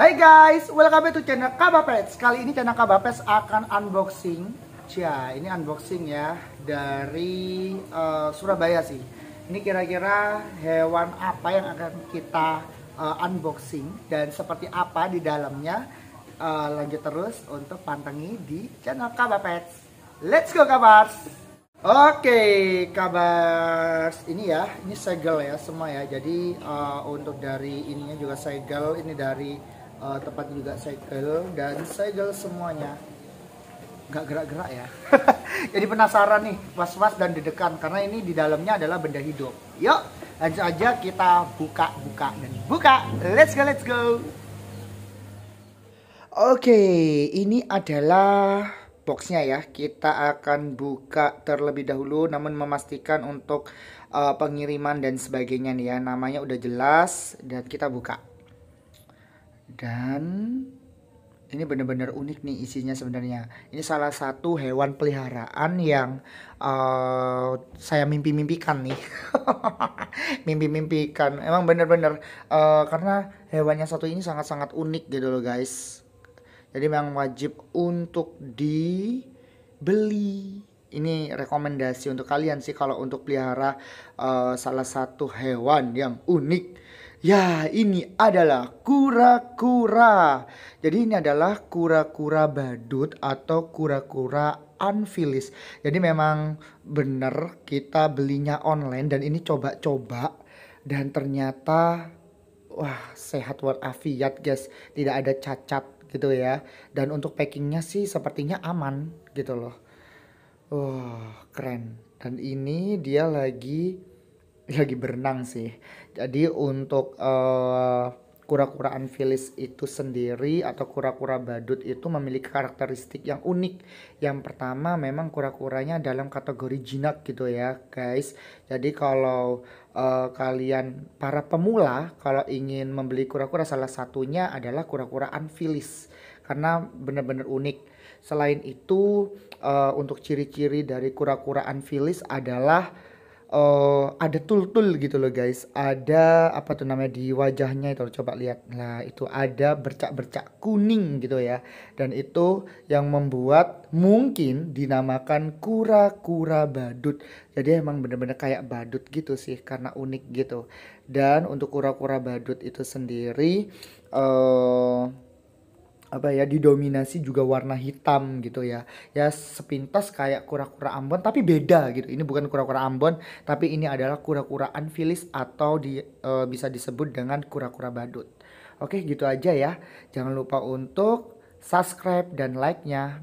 Hai guys, welcome back to channel Kaba Pets. Kali ini channel Kaba Pets akan unboxing. Ya, ini unboxing ya dari Surabaya sih. Ini kira-kira hewan apa yang akan kita unboxing dan seperti apa di dalamnya. Lanjut terus untuk pantengi di channel Kaba Pets. Let's go Kabars. Oke, Kabars ini ya, ini segel ya semua ya. Jadi untuk dari ininya juga segel, ini dari tempat juga segel dan segel semuanya. Gak gerak-gerak ya. Jadi penasaran nih, was-was dan deg-degan karena ini di dalamnya adalah benda hidup. Yuk, langsung aja kita buka-buka dan buka. Let's go, let's go. Oke, ini adalah boxnya ya, kita akan buka terlebih dahulu namun memastikan untuk pengiriman dan sebagainya nih ya. Namanya udah jelas dan kita buka, dan ini bener-bener unik nih isinya. Sebenarnya ini salah satu hewan peliharaan yang saya mimpi-mimpikan nih. Mimpi-mimpikan emang bener-bener karena hewannya satu ini sangat-sangat unik gitu loh guys. Jadi memang wajib untuk dibeli. Ini rekomendasi untuk kalian sih kalau untuk pelihara salah satu hewan yang unik. Ya, ini adalah kura-kura. Jadi ini adalah kura-kura badut atau kura-kura Amphilis. Jadi memang benar kita belinya online dan ini coba-coba dan ternyata wah, sehat walafiat guys. Tidak ada cacat gitu ya, dan untuk packingnya sih sepertinya aman gitu loh. Keren. Dan ini dia lagi berenang sih. Jadi untuk kura-kura Amphilis itu sendiri atau kura-kura badut itu memiliki karakteristik yang unik. Yang pertama memang kura-kuranya dalam kategori jinak gitu ya guys. Jadi kalau kalian para pemula kalau ingin membeli kura-kura salah satunya adalah kura-kura Amphilis karena benar-benar unik. Selain itu untuk ciri-ciri dari kura-kura Amphilis adalah ada tul-tul gitu loh guys. Ada apa tuh namanya di wajahnya itu, coba lihat. Nah itu ada bercak-bercak kuning gitu ya. Dan itu yang membuat mungkin dinamakan kura-kura badut. Jadi emang bener-bener kayak badut gitu sih karena unik gitu. Dan untuk kura-kura badut itu sendiri apa ya, didominasi juga warna hitam gitu ya. Ya sepintas kayak kura-kura Ambon tapi beda gitu. Ini bukan kura-kura Ambon tapi ini adalah kura-kura Amphilis atau bisa disebut dengan kura-kura badut. Oke, gitu aja ya. Jangan lupa untuk subscribe dan like-nya.